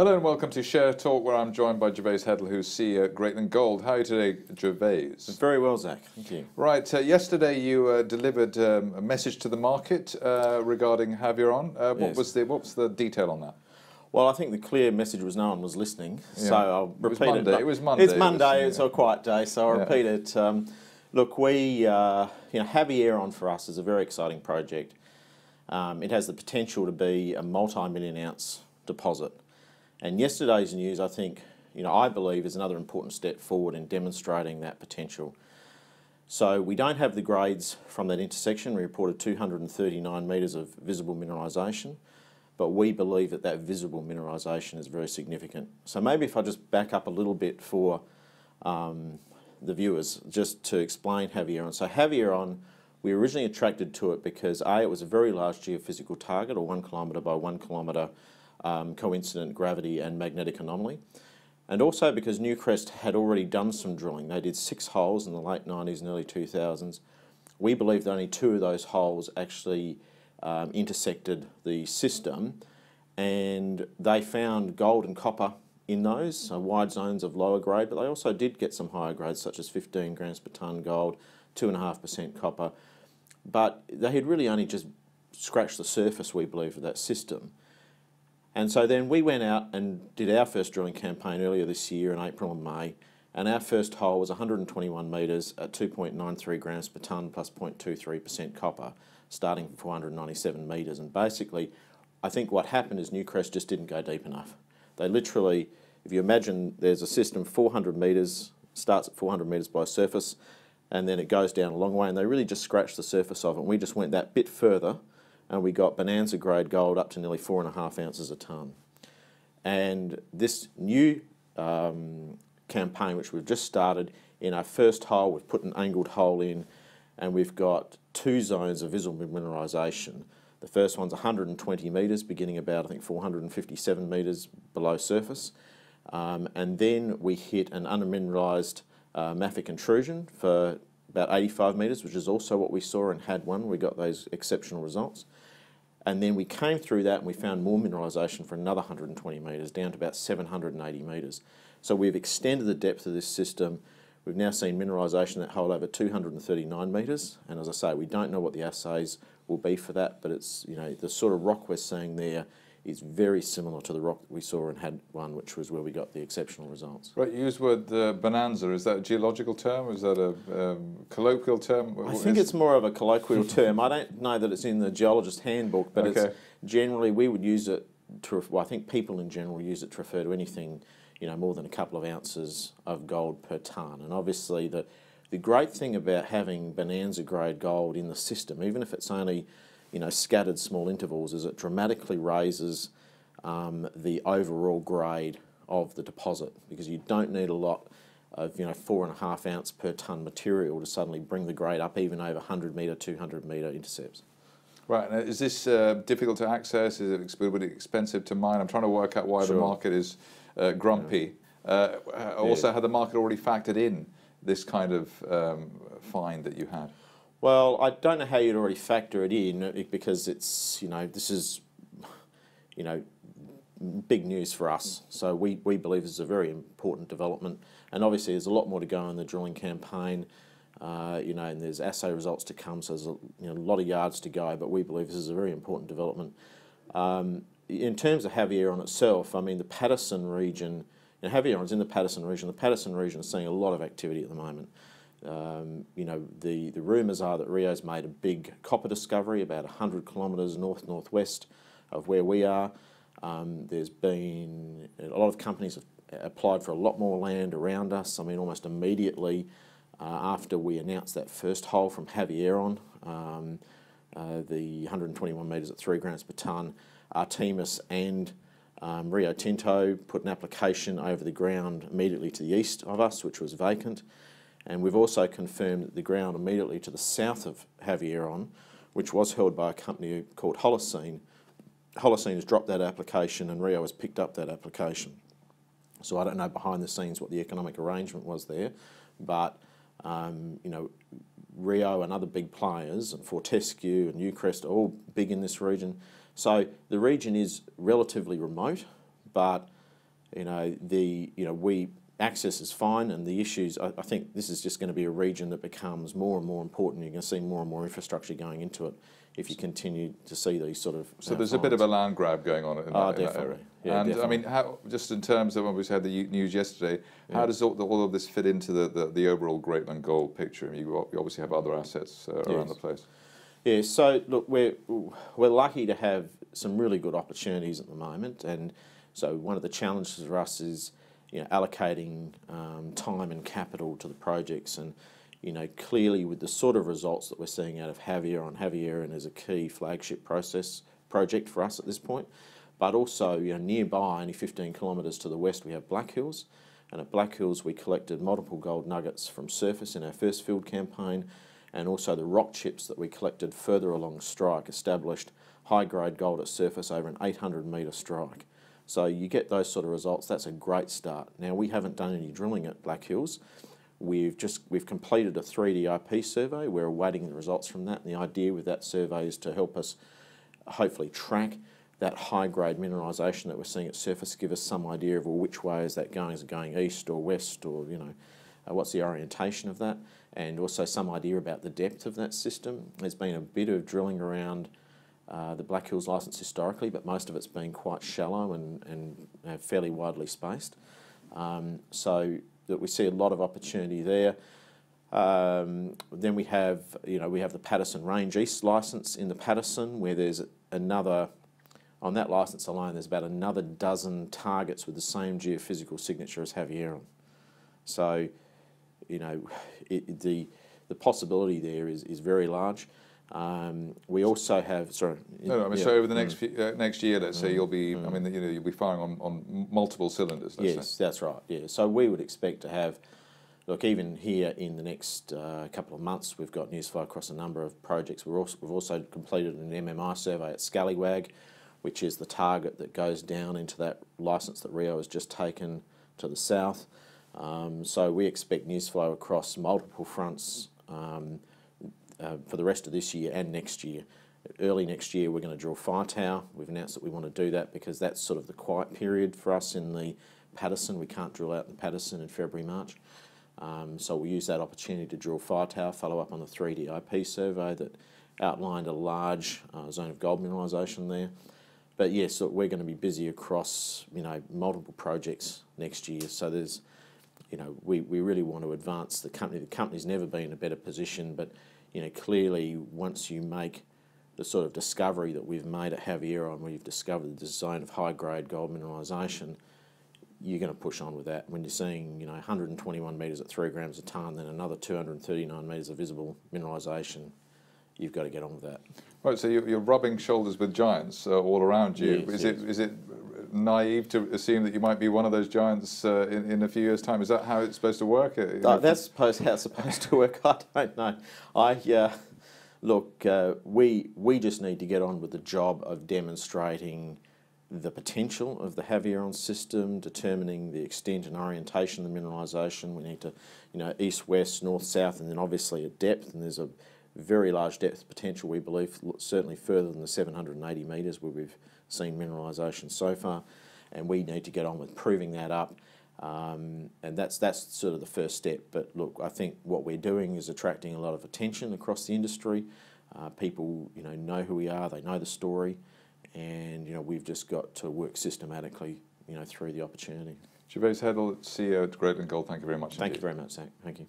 Hello and welcome to Share Talk, where I'm joined by Gervaise Heddle, who's CEO at Greatland Gold. How are you today, Gervaise? Very well, Zach. Thank you. Right. Yesterday, you delivered a message to the market regarding Havieron. What was the detail on that? Well, I think the clear message was no one was listening. Yeah. So I'll repeat it. It was Monday. It's Monday. It's a quiet day, so I'll repeat it. Look, we, Havieron for us is a very exciting project. It has the potential to be a multi-million-ounce deposit. And yesterday's news, I think, I believe is another important step forward in demonstrating that potential. So we don't have the grades from that intersection. We reported 239 metres of visible mineralisation, but we believe that that visible mineralisation is very significant. So maybe if I just back up a little bit for the viewers, just to explain Havieron. So Havieron, we originally attracted to it because A, it was a very large geophysical target, or 1 kilometre by 1 kilometre coincident gravity and magnetic anomaly, and also because Newcrest had already done some drilling. They did 6 holes in the late 90s and early 2000s. We believe that only 2 of those holes actually intersected the system, and they found gold and copper in those, so wide zones of lower grade, but they also did get some higher grades, such as 15 grams per tonne gold, 2.5% copper, but they had really only just scratched the surface, we believe, of that system. And so then we went out and did our first drilling campaign earlier this year in April and May, and our first hole was 121 metres at 2.93 grams per tonne plus 0.23% copper, starting from 497 metres. And basically, I think what happened is Newcrest just didn't go deep enough. They literally, if you imagine there's a system 400 metres, starts at 400 metres by surface, and then it goes down a long way, and they really just scratched the surface of it. And we just went that bit further, and we got bonanza grade gold up to nearly 4.5 ounces a tonne. And this new campaign, which we've just started, in our first hole, we've put an angled hole in, and we've got 2 zones of visible mineralisation. The first one's 120 metres, beginning about, I think, 457 metres below surface. And then we hit an under-mineralised mafic intrusion for about 85 metres, which is also what we saw in HAD1. We got those exceptional results. And then we came through that and we found more mineralisation for another 120 metres, down to about 780 metres. So we've extended the depth of this system. We've now seen mineralisation that hole over 239 metres. And as I say, we don't know what the assays will be for that, but it's, the sort of rock we're seeing there is very similar to the rock that we saw in HAD1, which was where we got the exceptional results. Right, you used the word bonanza. Is that a geological term? Or is that a colloquial term? I think it's more of a colloquial term. I don't know that it's in the geologist handbook, but it's generally, we would use it to, well, I think people in general use it to refer to anything, more than a couple of ounces of gold per tonne. And obviously, the great thing about having bonanza grade gold in the system, even if it's only scattered small intervals, is it dramatically raises the overall grade of the deposit, because you don't need a lot of 4.5 ounce per tonne material to suddenly bring the grade up even over 100 metre, 200 metre intercepts. Right, and is this difficult to access? Is it really expensive to mine? I'm trying to work out why the market is grumpy. Also, had the market already factored in this kind of find that you had? Well, I don't know how you'd already factor it in, because it's, this is, big news for us. So we believe this is a very important development. And obviously there's a lot more to go in the drilling campaign, and there's assay results to come, so there's a lot of yards to go, but we believe this is a very important development. In terms of Havieron itself, I mean, the Paterson region, Havieron's in the Paterson region. The Paterson region is seeing a lot of activity at the moment. The rumours are that Rio's made a big copper discovery about 100 kilometres north-northwest of where we are. There's been a lot of companies have applied for a lot more land around us. I mean, almost immediately after we announced that first hole from Havieron, the 121 metres at 3 grams per tonne, Artemis and Rio Tinto put an application over the ground immediately to the east of us, which was vacant. And we've also confirmed that the ground immediately to the south of Havieron, which was held by a company called Holocene. Holocene has dropped that application and Rio has picked up that application. So I don't know behind the scenes what the economic arrangement was there, but Rio and other big players, and Fortescue and Newcrest, are all big in this region. So the region is relatively remote, but Access is fine, and the issues, I think this is just going to be a region that becomes more and more important. You're going to see more and more infrastructure going into it if you continue to see these sort of... So there's a bit of a land grab going on in that area. Yeah, and definitely. I mean, how, just in terms of when we had the news yesterday, how does all of this fit into the overall Greatland Gold picture? I mean, you obviously have other assets around the place. Yeah, so look, we're lucky to have some really good opportunities at the moment, and so one of the challenges for us is allocating time and capital to the projects, and clearly with the sort of results that we're seeing out of Havieron is a key flagship project for us at this point. But also, nearby, only 15 kilometres to the west, we have Black Hills, and at Black Hills we collected multiple gold nuggets from surface in our first field campaign, and also the rock chips that we collected further along strike established high-grade gold at surface over an 800-metre strike. So you get those sort of results. That's a great start. Now, we haven't done any drilling at Black Hills. We've completed a 3D IP survey. We're awaiting the results from that. And the idea with that survey is to help us hopefully track that high-grade mineralisation that we're seeing at surface, give us some idea of, well, which way is that going? Is it going east or west, or what's the orientation of that? And also some idea about the depth of that system. There's been a bit of drilling around the Black Hills licence historically, but most of it's been quite shallow and fairly widely spaced. So that we see a lot of opportunity there. Then we have, we have the Paterson Range East licence in the Paterson, where there's another, on that licence alone, there's about another dozen targets with the same geophysical signature as Havieron. So, the possibility there is very large. We also have, so over the next next year, let's say, you'll be, I mean, you'll be firing on multiple cylinders. Let's say. That's right. Yeah. So we would expect to have, look, even here in the next couple of months, we've got news flow across a number of projects. We've also completed an MMI survey at Scallywag, which is the target that goes down into that license that Rio has just taken to the south. So we expect news flow across multiple fronts. For the rest of this year and next year. Early next year, we're going to drill Fire Tower. We've announced that we want to do that because that's sort of the quiet period for us in the Paterson. We can't drill out in the Paterson in February, March. So we'll use that opportunity to drill Fire Tower, follow up on the 3D IP survey that outlined a large zone of gold mineralisation there. But yes, so we're going to be busy across, multiple projects next year. So there's, we really want to advance the company. The company's never been in a better position, but clearly, once you make the sort of discovery that we've made at Havieron, where you've discovered this zone of high-grade gold mineralisation, you're going to push on with that. When you're seeing, 121 metres at 3 grams a tonne, then another 239 metres of visible mineralisation, you've got to get on with that. Right, so you're rubbing shoulders with giants all around you. Yes, is it naive to assume that you might be one of those giants in a few years' time? Is that how it's supposed to work? That's how it's supposed to work. I don't know. We just need to get on with the job of demonstrating the potential of the Havieron system, determining the extent and orientation of the mineralisation. We need to, east, west, north, south, and then obviously at depth. And there's a very large depth potential, we believe, certainly further than the 780 metres where we've seen mineralisation so far, and we need to get on with proving that up, and that's sort of the first step. But look, I think what we're doing is attracting a lot of attention across the industry. People know who we are, they know the story, and we've just got to work systematically through the opportunity. Gervaise Heddle, CEO at Greatland Gold, thank you very much. Thank you very much, Zach. Thank you.